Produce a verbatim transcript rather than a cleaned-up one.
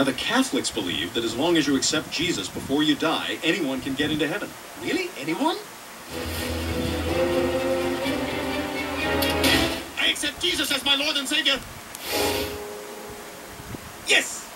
Now, the Catholics believe that as long as you accept Jesus before you die, anyone can get into heaven. Really? Anyone? I accept Jesus as my Lord and Savior. Yes!